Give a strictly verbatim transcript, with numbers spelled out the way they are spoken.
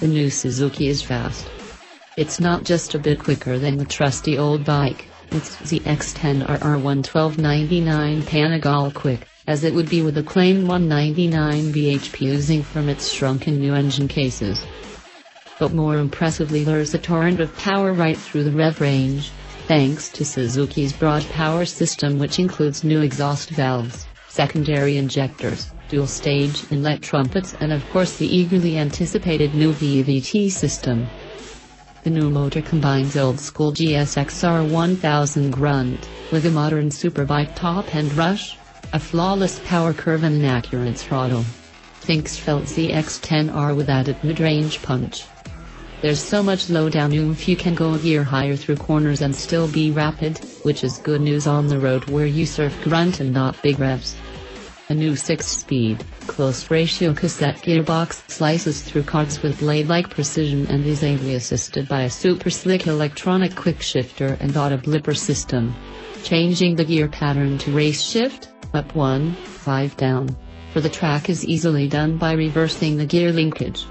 the new Suzuki is fast. It's not just a bit quicker than the trusty old bike, it's Z X ten R R one twelve ninety-nine Panigale quick, as it would be with a claimed one ninety-nine b h p oozing from its shrunken new engine cases. But more impressively, there's a torrent of power right through the rev range, thanks to Suzuki's broad power system, which includes new exhaust valves, secondary injectors, dual-stage inlet trumpets, and of course the eagerly anticipated new V V T system. The new motor combines old-school G S X R one thousand grunt with a modern superbike top-end rush, a flawless power curve, and an accurate throttle. Think's felt Z X ten R with added mid-range punch. There's so much low-down oomph, you can go a gear higher through corners and still be rapid, which is good news on the road where you surf grunt and not big revs. A new six-speed, close-ratio cassette gearbox slices through cogs with blade-like precision and is ably assisted by a super-slick electronic quickshifter and auto-blipper system. Changing the gear pattern to race shift, up one, five down, for the track is easily done by reversing the gear linkage.